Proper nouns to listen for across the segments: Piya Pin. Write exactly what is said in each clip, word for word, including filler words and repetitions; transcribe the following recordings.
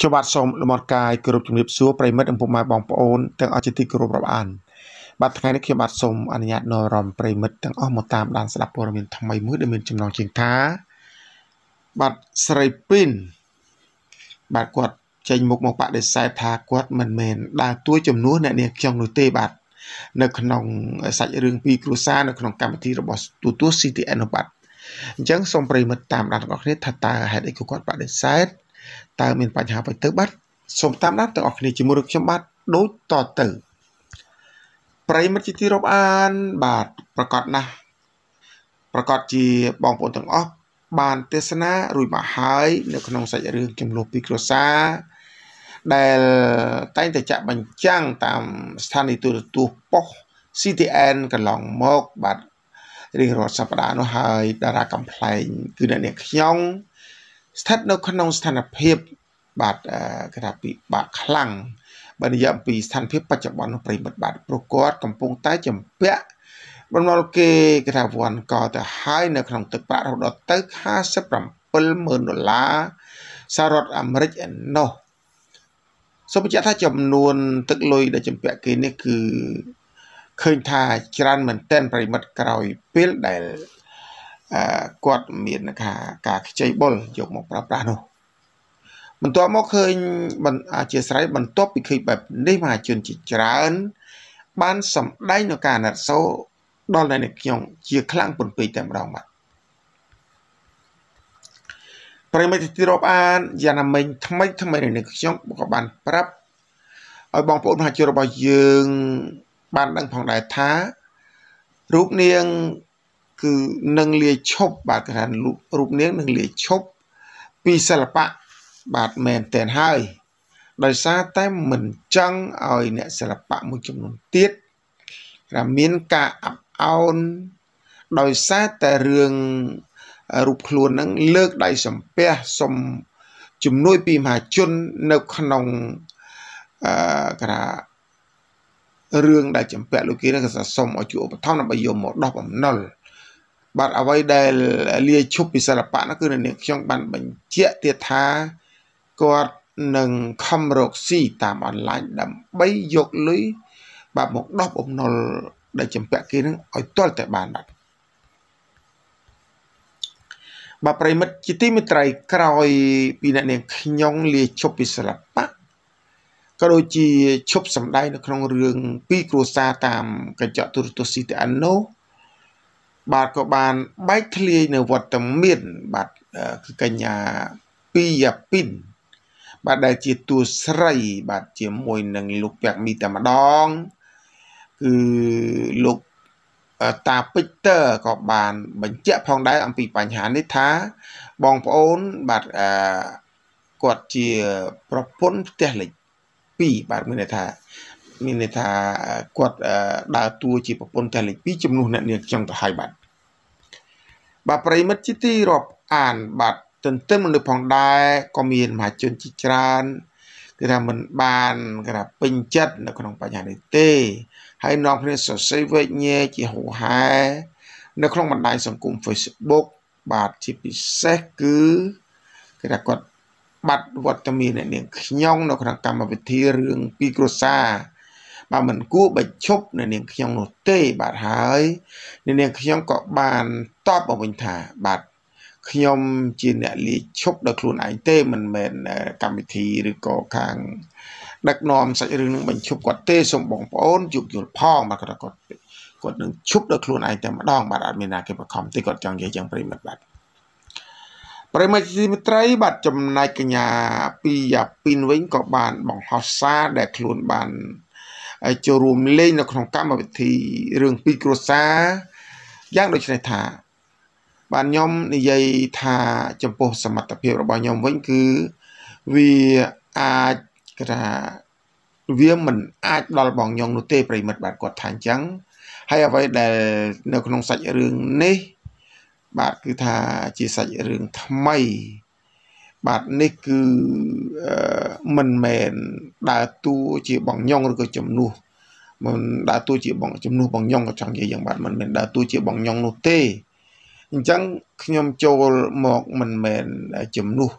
เขวัดสมหมดกายกรุบจุ่มเล็บซัวปลายมัดอันผมมาบองปอนตั้งอาจิติกรุบระบานบัดไงนักเขวัดสมอนุญาตนรมปลายมัดตั้งอ้อมมาตามด่านสลับปรมินทำไมมืดเดินจำลองเชียงท้าบัดใส่ปิ้นบัดกวดใจมุกมองปะเด็ดสายทากวดมันเมนด่างตัวจำนวนเนี่ยเขียงหนุ่ยเตบัดในขนมใส่เรื่องปีกรุซ่าในขนมกรรมที่ระบบตัวตัวซีทีแอนบัดจังส่งปลายมัดตามด่านของเนธตาหายได้กวดปะเด็ดสายตามเป็นปัญหาไปเติบบัดสมตามนั้นต่างออกในจมูกเชื่อมบัดโดยต่อเติบปริมาณจิตรบอันบาทประกอบนะประกอบจีบองผลต่างออกบานเทศนารุ่ยมาหายในขนมใส่เรื่องจำลองปีกรัวซาได้ตั้งแต่จะบรรจังตามสถานีตัวตัวปกซีทีแอนกันลองมกบาทเรื่องรถสัปดาห์น้อยหายดารากำไพคือเด็กยองทัดนกขนมสถานเพศบาดกระดาปีบาดคลั่งบรรยามปีสถานเพศปัจจุบันปริบัติบาดประกอบกำปงใต้จำเปะบรรลุเกกระดาวันก่อแต่ให้ในขนมตึกปลาเราดอตึกห้าสิบสามพันหมื่นดอลลาร์สหรัฐอเมริกาโน่สมมติถ้าจำนวนตึกลอยได้จำเปะกินนี่คือเคยทายจานเหมือนเต้นปริบัติกระไรเปลี่ยนได้กวดเมียนนะคะกาใจบอลยกหมกปลาปลาโนมันตัวมอเคยมันอาเจียสไรมันตัวไปเคยแบบได้มาจนจิตจราอันบ้านสำได้ในการนัดโซ่ดอลในเนกยองเจียคลั่งปนปีแต่เราบัดปริมาณที่รอบอันยานามิงทำไมทำไมในเนกยองบุกบ้านปรับเอาบองปนหาเจอรบยืงบ้านดังผ่องได้ท้ารูปเนียงคือหนึ่งเลียชบบาดกระทันรูปเนี้ยหนึ่งเลียชบปีศิลปะบาดแมนเต็นให้โดยซาแต่เหมือนจังเอาเนี่ยศิลปะมุจมุนติดรามินกะอับเอาโดยซาแต่เรื่องรูปครัวนั้นเลิกได้สมเปียสมจุ่มนุ้ยปีมหาชนในขนมกระเรื่องได้จำเปียลูกกี้นั่นก็สะสมเอาจู่ปะท่อมนับไปโยมหมดดอกผมนั่นบาดเอาไว้ได้เลียชุบปิศาลปะนั่นคือในช่องบันบัญเชียเตียท้ากอดหนึ่งคำรกซี่ตามออนไลน์ดำใบหยกลุยบาดหมกดอกอมนอลได้จำแปะกินนั่งอ้อยต้นแต่บานบัดบาดปริมัดจิตมิตรกรอยปีนั่นเองยองเลียชุบปิศาลปะก็โดยจีชุบสำได้ในครองเรืองปีกรัวซาตามกระเจาะตุรตุสิตอันโนบาดก็บานใบทะเลในวัดตะเมียนบาดคือกัญญาปียปินบาดได้จีตัวใสบาดเจียมวยหนึ่งลูกแปลกมีแต่มาดองคือลูกตาปิเตอร์ก็บานบรรเจาะพองได้อัมพีปัญหาในท้าบองโอนบาดกอดจีประพนเทลิปีบาดมีในท้ามีในท้ากอดดาวตัวจีประพนเทลิปีจำนวนนั่นเนี่ยจังต่อหายบาดบาดปริมัดจิตีรอบอ่านบาดจนเต้นมันดูผ่องได้ก็มีมหาชนจิจรันกระทำเหมือนบานกระทำเป็นจัดในขนมปัญญาในเต้ให้น้องเพื่อนสดใสเวียเย่จีหูหายในขนมบันไดสังคมเฟซบุ๊กบาดที่ปิเซกือกระทำกดบัดวัตมีในเนี่ยขย่องในขนมกรรมวิธีเรื่องปีกรุซาบาดเหมือนกู้บัดชบในเนี่ยขย่องโนเต้บาดหายในเนี่ยขย่องเกาะบานตอบเอาเป็นถาบาดขยมจีนเนี่ยลีชกดักครูนไอเต้มันเหมือนกรรมวิธีหรือก่อข้างดักนอมใส่เรื่องนึงมันชกกอดเต้สมบองป้อนจุกอยู่พ่องมากระกดกดหนึ่งชกดักครูนไอแต่มาดองบาดอาเมนาเก็บประคำตีกดจังใหญ่จังปริมาตรบัตรปริมาตรที่มีไตรบัตรจำนายกัญญาปีหยาปินเว้งเกาะบานบองฮอสซาแดกครูนบานไอโจรูมเล่นในของกรรมวิธีเรื่องปีกรุษาย่างโดยชนิดถาบานยมในยัยทาจำโพสมัติเพียบบานยมวันคือวีอาจกระเวียมันอาจดอลบองยองนุเตปริมัดบาดกดฐานจังให้เอาไว้แต่ในขนมใส่เรื่องนี้บาดคือทาจีใส่เรื่องทำไมบาดนี่คือมันแมนดาตูจีบองยองหรือก็จำนูมันดาตูจีบองจำนูบองยองก็จังยัยอย่างบาดมันแมนดาตูจีบองยองนุเตจังขยมโจลหมอกมันเหม็นจมูก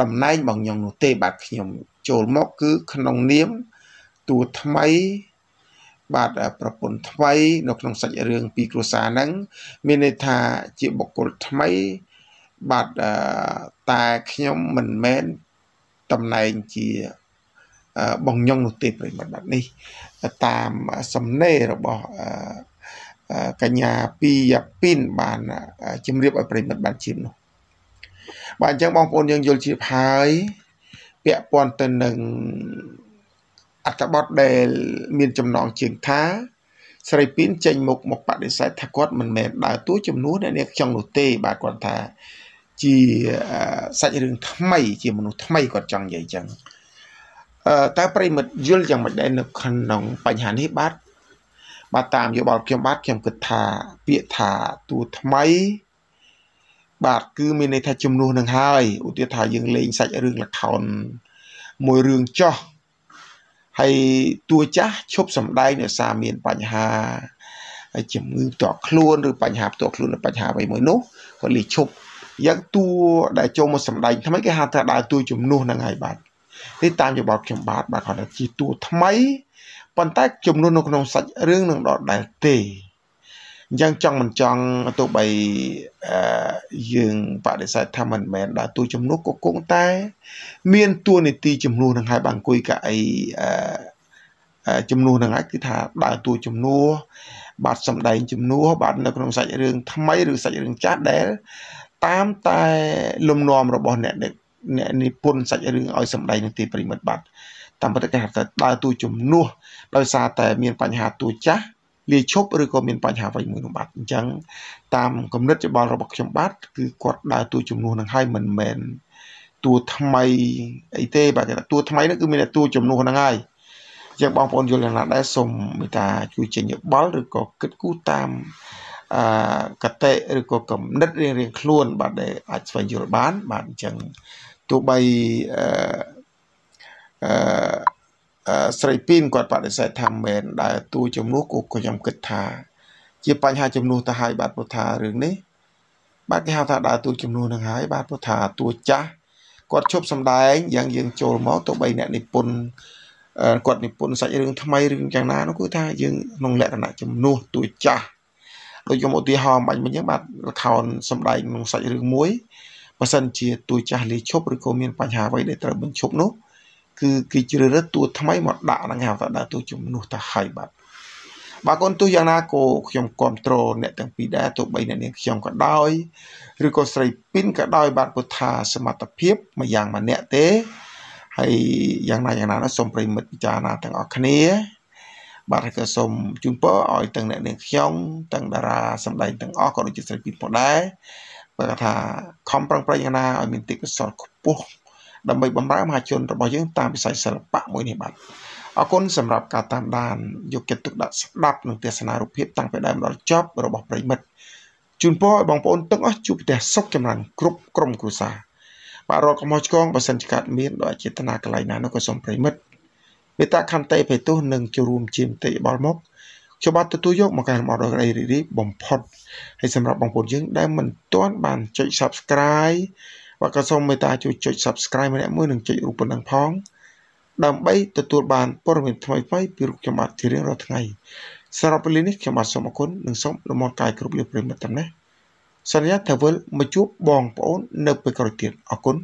ดำไนบางยองเตบาดขยมโจลมอกคือขนมเนี้ยมตัวทำไมบาดประปนทำไมนกนองสัจเรื่องปีกรุษานังเมเนธาเจียบกลทำไมบาดตาขยมเหมือนแม่นตำนายจีบองยองเตบไปแบบนี้ตามสำเนาเราบอกกัญญาปียปินบานจำเรียบไปเป็นแบบบานชิมบานจังบองปนยังโยนจีพายเปียปอนตันหนึ่งอัตบอดเดลมีจำนองเฉียงท้าสไลปินเจงมุกหมกปะดิสายทักกอดมันแม่ดาวตัวจำนวนเนี่ยจังหนุเตบาดก่อนท้าจีใส่เรื่องทำไมจีมนุษย์ทำไมก่อนจังใหญ่จังแต่ปริมาณยืดจังไม่ได้นักขันนองปัญหาที่บัดมาตามโยบายเขียมบัดเขียมกึศธาเปียธาตัวทำไมบาดคือมีในทายจำนวนหนึ่งหายอุติธายังเล่งใส่เรื่องละครมวยเรื่องจ่อให้ตัวจ้าชบสำได้เนี่ยสามีปัญหาจมือต่อคล้วนหรือปัญหาต่อคล้วนปัญหาไปเหมือนนู้ก็เลยชบยังตัวได้โจมสำได้ทำไมแกหาแต่ได้ตัวจำนวนหนึ่งหายบาดได้ตามโยบายเขียมบาดบาดขอนักจีตัวทำไมปันใต้จมนุนกนองสัจเรื่องหนึ่งดอกได้เตยยังจังมันจังตัวใบยืงปะเดสัยทำมันแม่ได้ตัวจมนุนก็คงตายเมียนตัวในตีจมนุนทางหายบางกุยกับไอจมนุนทางหายคือถ้าได้ตัวจมนุนบาดสำได้จมนุนบาดนกนองสัจเรื่องทำไมหรือสัจเรื่องจัดได้ตามตายลมนอมระบอบเนี่ยเด็กเนี่ยในปนสัจเรื่องเอาสำได้ในตีปริมาณบาดตามปฏิกิริยาได้ตัวจมนุนเราซาแต่มีปัญหาตัวจ้าเลี้ยชบหรือก็มีปัญหาไว้มือหนุ่มบัดจังตามกำหนดจะบอลระบบจมบัดคือกดได้ตัวจมนุนทางให้เหมือนเหม็นตัวทำไมไอเต้บาดตัวทำไมนั่นคือมีแต่ตัวจมนุนทางให้ยังบางคนอยู่หลังหลังได้สมมีตาช่วยเจนยบบอลหรือก็เกิดกู้ตามกระเตะหรือก็กำหนดเรียงเรียงคล้วนบาดได้อาจจะอยู่บ้านบาดจังตัวใบสไลปินกอดปฏิเสธทำเหม็นได้ตัวจมูกกุกก็ยำกึศธาเจียปัญหาจำนวนทหารบาดปทาเรื่องนี้บาดแก้วทาได้ตัวจำนวนทหารบาดปทาตัวจ้ากอดชบสำได้ยังยังโจมเอาตัวใบเนี่ยในปนกอดในปนใส่เรื่องทำไมเรื่องอย่างนั้นก็ท่ายังนองแหลกขนาดจำนวนตัวจ้าโดยจมูกตีหอมมันมันยังบาดละครสำได้นองใส่เรื่องมวยประสันเจียตัวจ้าเลยชบหรือก็มีปัญหาไว้ในตระบันชบนู้คือกิจเรื่องตัวทำไมหมดด่านังหาวแต่ด่าตัวจมนุษย์ตาไข่บัดบางคนตัวอย่างน่าโกขยมคอนโทรลเนี่ยตั้งปีได้ตัวใบเนี่ยขยมก็ได้หรือก็ใส่ปิ้นก็ได้บาดปวดทาสมรรถเพียบมาอย่างมันเนี่ยเต้ให้อย่างนั้นอย่างนั้นนะสมปริมิตจานาตั้งออกเนี้ยบาดก็สมจุนเป้ออ่อยตั้งเนี่ยเนี่ยขยมตั้งดาราสมัยตั้งออกก็จะใส่ปิ้นพอได้บาดทาคอมปรังปรังอย่างน่าอ่อยมินติกสอดปุ๊บดำไปบำรามาจนเราบอกยังตามไปใส่สลับปะมวยในบัตรเอาคนสำหรับการตามด่านยกเกตุกดัดดับหนึ่งเตียสนารุเพียบตั้งไปได้เราจอบเราบอกปริมัดจุนพ่อบางปนต้องอ้อจูบแต่ซอกจำนวนกรุบกรมกุศลปารอกมอชกองประสันจิกาเมียนโดยเจตนาไกลนั้นก็สมปริมัดเบต้าคันเตยไปตัวหนึ่งจะรวมจิมเตยบอลมกชาวบ้านตัวโยกมาการมาโดยไรรีบบ่มพอดให้สำหรับบางปนยังได้มันต้อนบานใจ subscribeว่ากระทรวงเมตตาจุดจุด subscribe มาเนี่ยเมื่อหนึ่งจุดรูปนังพ้องดำไปตัวตัวบานปรมิตทำไมไปปิรุกจมัดที่เรื่องเราทั้งไงสำหรับเรื่องนี้จมัดสมคุณหนึ่งสมละมอนกายกรุบเรียบเรียงมาตั้งนะสัญญาเทวลมาจุบบองป้อนเนบไปกระดิ่งอคุณ